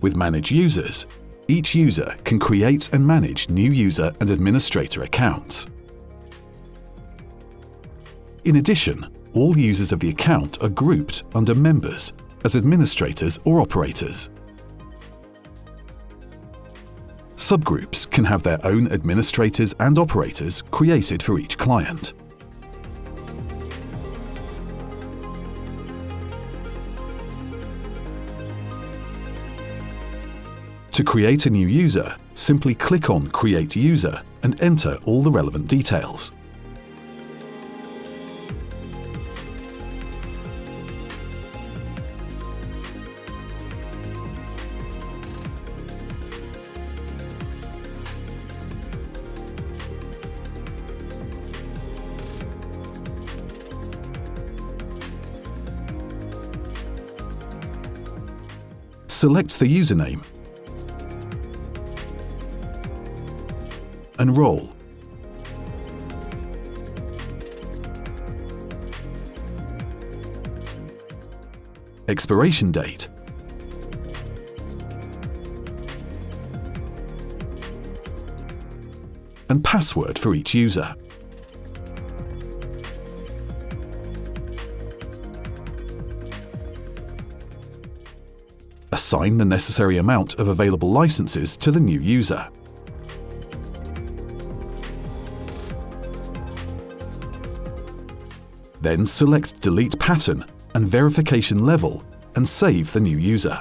With Manage Users, each user can create and manage new user and administrator accounts. In addition, all users of the account are grouped under Members as administrators or operators. Subgroups can have their own administrators and operators created for each client. To create a new user, simply click on Create User and enter all the relevant details. Select the username and role. Expiration date. And password for each user. Assign the necessary amount of available licenses to the new user. Then select Delete Pattern and Verification Level and save the new user.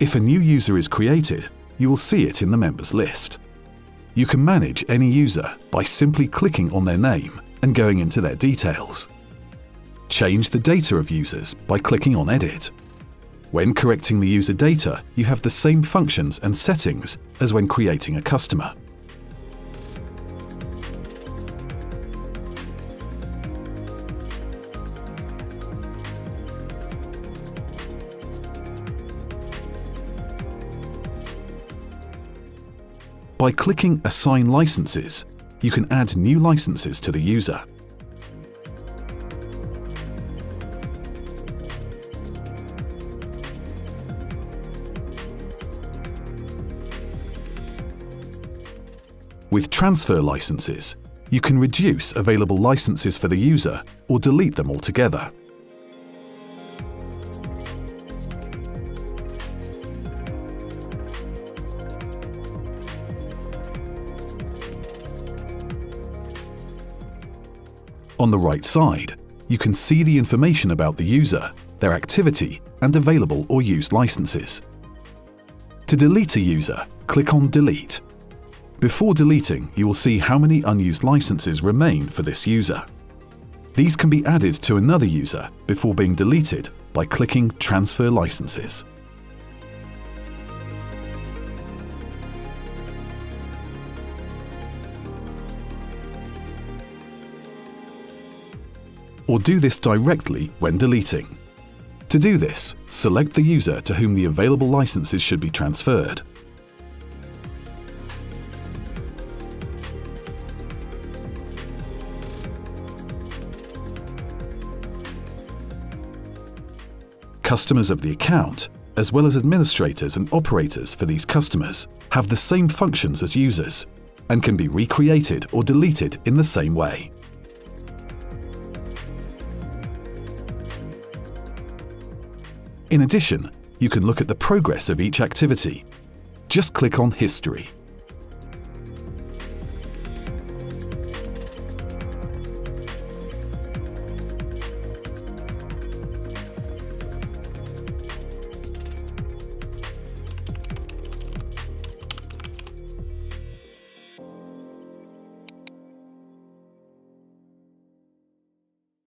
If a new user is created, you will see it in the members list. You can manage any user by simply clicking on their name and going into their details. Change the data of users by clicking on Edit. When correcting the user data, you have the same functions and settings as when creating a customer. By clicking Assign Licenses, you can add new licenses to the user. With transfer licenses, you can reduce available licenses for the user or delete them altogether. On the right side, you can see the information about the user, their activity, and available or used licenses. To delete a user, click on Delete. Before deleting, you will see how many unused licenses remain for this user. These can be added to another user before being deleted by clicking Transfer Licenses. Or do this directly when deleting. To do this, select the user to whom the available licenses should be transferred. Customers of the account, as well as administrators and operators for these customers, have the same functions as users and can be recreated or deleted in the same way. In addition, you can look at the progress of each activity. Just click on History.